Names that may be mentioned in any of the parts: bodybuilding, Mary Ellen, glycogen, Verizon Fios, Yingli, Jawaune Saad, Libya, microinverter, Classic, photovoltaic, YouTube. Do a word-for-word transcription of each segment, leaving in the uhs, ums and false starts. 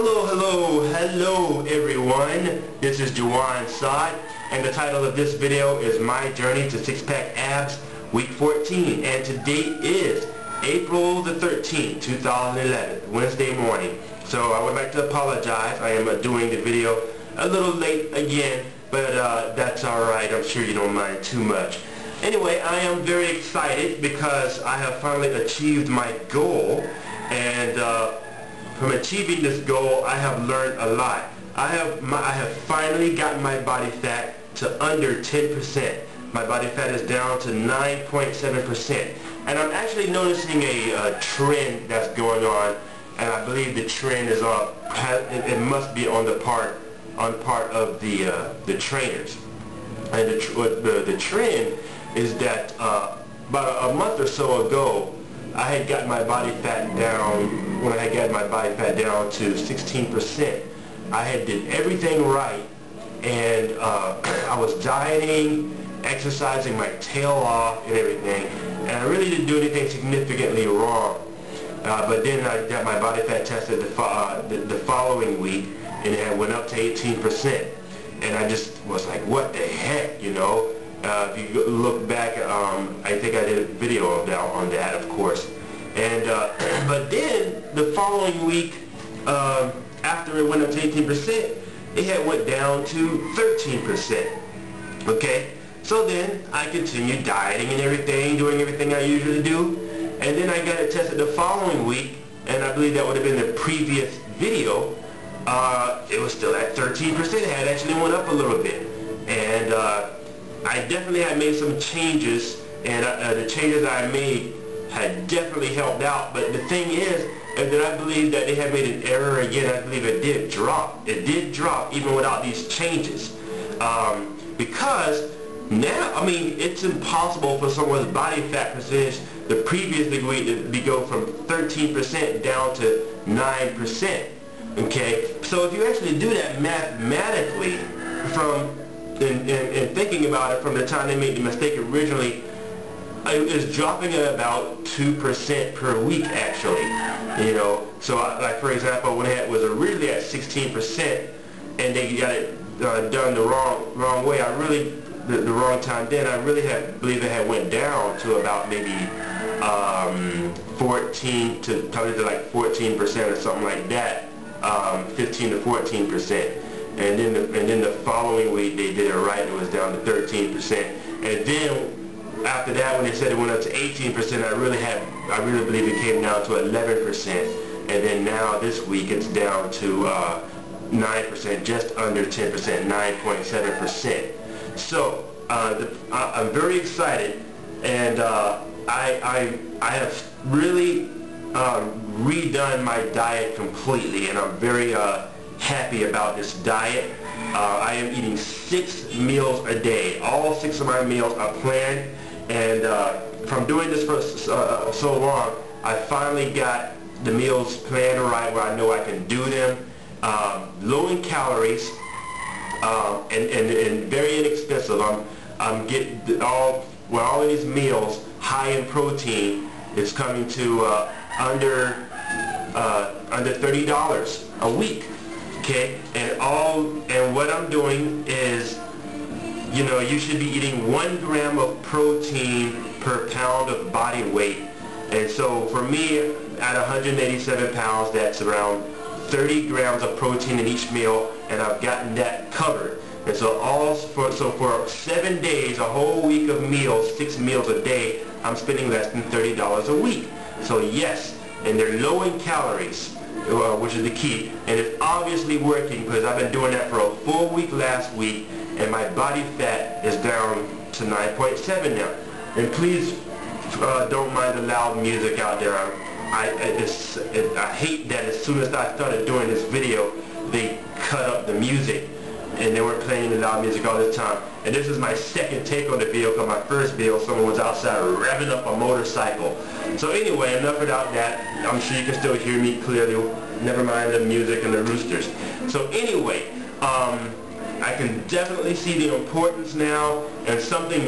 Hello, hello, hello everyone. This is Jawaune Saad, and the title of this video is My Journey to Six-Pack Abs, Week fourteen, and today is April the thirteenth, two thousand eleven, Wednesday morning. So I would like to apologize. I am doing the video a little late again, but uh, that's alright. I'm sure you don't mind too much. Anyway, I am very excited because I have finally achieved my goal, and uh, from achieving this goal, I have learned a lot. I have my, I have finally gotten my body fat to under ten percent. My body fat is down to nine point seven percent, and I'm actually noticing a uh, trend that's going on, and I believe the trend is on. It must be on the part on part of the uh, the trainers, and the tr the, the trend is that uh, about a month or so ago, I had got my body fat down, when I had got my body fat down to sixteen percent, I had did everything right, and uh, I was dieting, exercising my tail off and everything, and I really didn't do anything significantly wrong. Uh, but then I got my body fat tested the, fo uh, the, the following week, and it had went up to eighteen percent, and I just was like, what the heck, you know? Uh, if you look back, um, I think I did a video of that, on that, of course. And uh, but then the following week, um, after it went up to eighteen percent, it had went down to thirteen percent. Okay, so then I continued dieting and everything, doing everything I usually do, and then I got it tested the following week, and I believe that would have been the previous video. Uh, it was still at thirteen percent. It had actually went up a little bit, and. Uh, I definitely had made some changes, and uh, the changes I made had definitely helped out. But the thing is, is that I believe that they had made an error again. I believe it did drop. It did drop even without these changes, um, because now, I mean, it's impossible for someone's body fat percentage the previous degree to go from thirteen percent down to nine percent. Okay, so if you actually do that mathematically from And, and, and thinking about it, from the time they made the mistake originally, it is dropping at about two percent per week, actually, you know. So I, like, for example, when it was originally at sixteen percent and they got it uh, done the wrong wrong way, I really the, the wrong time, then I really had believe it had went down to about maybe um, fourteen to probably to like fourteen percent or something like that, um, fifteen to fourteen percent. And then, the, and then the following week they did it right, and it was down to thirteen percent. And then after that, when they said it went up to eighteen percent, I really had, I really believe it came down to eleven percent. And then now this week it's down to uh, nine percent, just under ten percent, nine point seven percent. So uh, the, I, I'm very excited, and uh, I, I, I have really um, redone my diet completely, and I'm very. Uh, happy about this diet. Uh, I am eating six meals a day. All six of my meals are planned, and uh, from doing this for uh, so long, I finally got the meals planned right where I know I can do them. Um, low in calories, um, and, and, and very inexpensive. I'm, I'm getting all, well, all of these meals high in protein. It's coming to uh, under, uh, under thirty dollars a week. Okay, and all and what I'm doing is, you know, you should be eating one gram of protein per pound of body weight. And so for me, at one hundred eighty-seven pounds, that's around thirty grams of protein in each meal, and I've gotten that covered. And so all for so for seven days, a whole week of meals, six meals a day, I'm spending less than thirty dollars a week. So yes, and they're low in calories, Uh, which is the key, and it's obviously working because I've been doing that for a full week last week, and my body fat is down to nine point seven now. And please uh, don't mind the loud music out there. I, I, it's, it, I hate that as soon as I started doing this video, they cut up the music, and they were playing the loud music all the time. And this is my second take on the video, because my first video, someone was outside revving up a motorcycle. So anyway, enough about that. I'm sure you can still hear me clearly. Never mind the music and the roosters. So anyway, um, I can definitely see the importance now, and something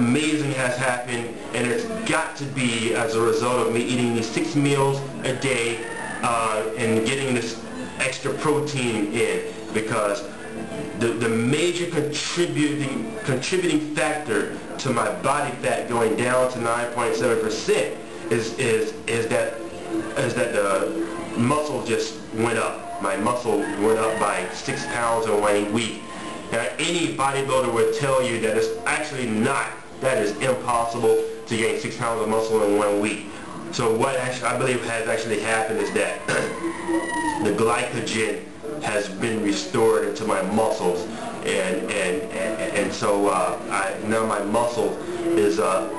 amazing has happened, and it's got to be as a result of me eating these six meals a day uh, and getting this extra protein in, because the, the major contributing, contributing factor to my body fat going down to nine point seven percent is, is, is that, is that the muscle just went up. My muscle went up by six pounds in one week. Now, any bodybuilder would tell you that it's actually not, that is impossible to gain six pounds of muscle in one week. So what actually, I believe has actually happened is that the glycogen has been restored into my muscles, and and and, and so uh, I, now my muscle is uh,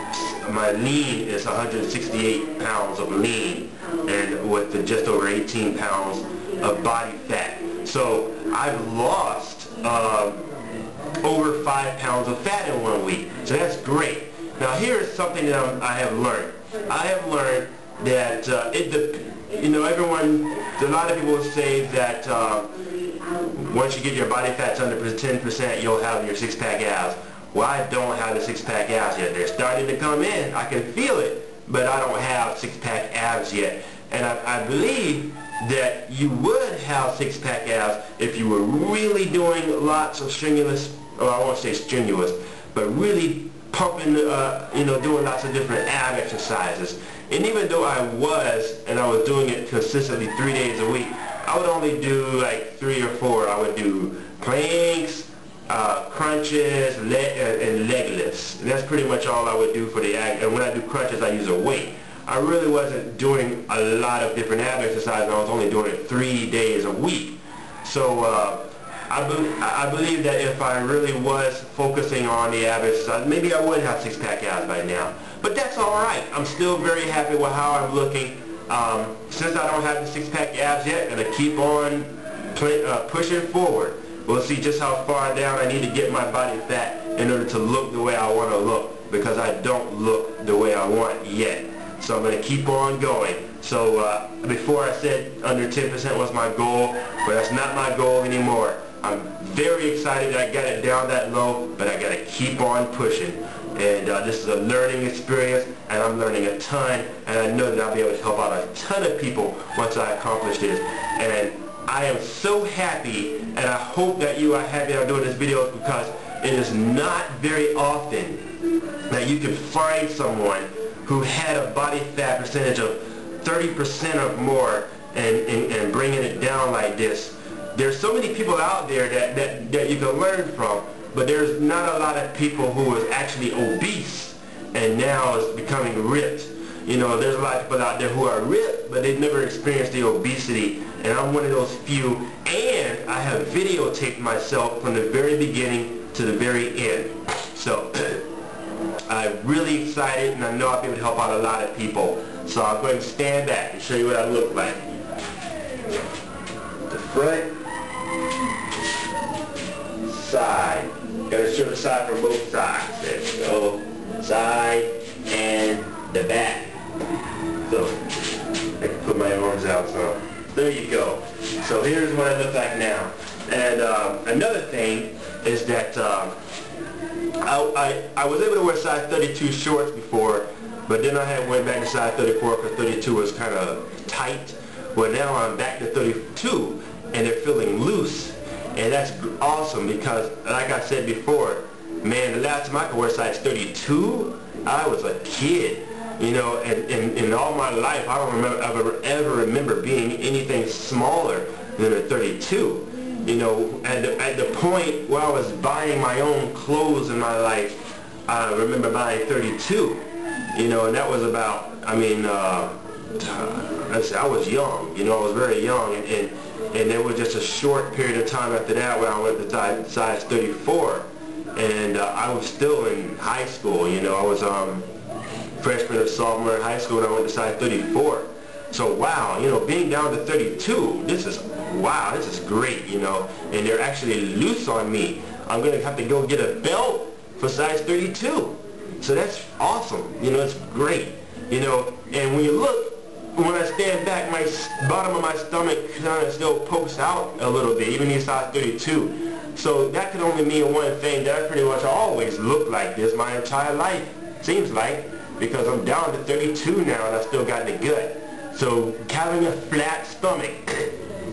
my lean is one hundred sixty-eight pounds of lean, and with the just over eighteen pounds of body fat. So I've lost uh, over five pounds of fat in one week. So that's great. Now here is something that I'm, I have learned. I have learned that uh, it de you know everyone, a lot of people say that uh, once you get your body fat under ten percent, you'll have your six-pack abs. Well, I don't have the six-pack abs yet. They're starting to come in. I can feel it, but I don't have six-pack abs yet. And I, I believe that you would have six-pack abs if you were really doing lots of strenuous, or I won't say strenuous, but really pumping, uh, you know, doing lots of different ab exercises. And even though I was, and I was doing it consistently three days a week, I would only do like three or four. I would do planks, uh, crunches, le and leg lifts. And that's pretty much all I would do for the ab. And when I do crunches, I use a weight. I really wasn't doing a lot of different ab exercises. I was only doing it three days a week. So uh, I, be I believe that if I really was focusing on the ab exercise, maybe I would have six-pack abs by now. But that's all right. I'm still very happy with how I'm looking. Um, since I don't have the six-pack abs yet, I'm going to keep on play, uh, pushing forward. We'll see just how far down I need to get my body fat in order to look the way I want to look, because I don't look the way I want yet. So I'm going to keep on going. So uh, before I said under ten percent was my goal, but that's not my goal anymore. I'm very excited that I got it down that low, but I got to keep on pushing. And uh, this is a learning experience, and I'm learning a ton, and I know that I'll be able to help out a ton of people once I accomplish this. And I am so happy, and I hope that you are happy I'm doing this video, because it is not very often that you can find someone who had a body fat percentage of thirty percent or more and, and, and bringing it down like this. There's so many people out there that, that, that you can learn from, but there's not a lot of people who is actually obese and now is becoming ripped. You know, there's a lot of people out there who are ripped, but they've never experienced the obesity, and I'm one of those few, and I have videotaped myself from the very beginning to the very end. So I'm really excited, and I know I'll be able to help out a lot of people. So I'm going to stand back and show you what I look like. The front, side. Gotta show the side from both sides. There we go. Side and the back. So I can put my arms out. So there you go. So here's what I look like now. And um, another thing is that um, I, I I was able to wear size thirty-two shorts before, but then I had went back to size thirty-four because thirty-two was kind of tight. Well, now I'm back to thirty-two, and they're feeling loose. And that's awesome, because like I said before, man, the last time I could wear size thirty-two, I was a kid, you know, and in all my life I don't remember ever, ever remember being anything smaller than a thirty-two, you know. At the, at the point where I was buying my own clothes in my life, I remember buying thirty-two, you know, and that was about, I mean, uh, I was young, you know, I was very young, and, and And there was just a short period of time after that when I went to size thirty-four, and uh, I was still in high school. You know, I was um, freshman or sophomore in high school when I went to size thirty-four. So wow, you know, being down to thirty-two, this is wow, this is great. You know, and they're actually loose on me. I'm gonna have to go get a belt for size thirty-two. So that's awesome. You know, it's great. You know, and when you look. When I stand back, my bottom of my stomach kind of still pokes out a little bit, even in size thirty-two. So that could only mean one thing, that I pretty much always look like this my entire life, seems like, because I'm down to thirty-two now and I still got the gut. So having a flat stomach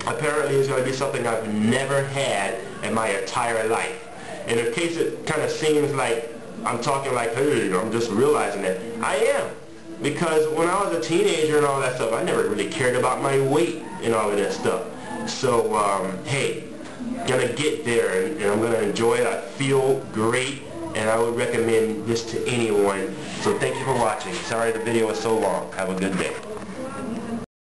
apparently is going to be something I've never had in my entire life. And in case it kind of seems like I'm talking like, hey, I'm just realizing it, I am. Because when I was a teenager and all that stuff, I never really cared about my weight and all of that stuff. So, um, hey, gonna get there, and, and I'm gonna enjoy it. I feel great, and I would recommend this to anyone. So thank you for watching. Sorry the video was so long. Have a good day.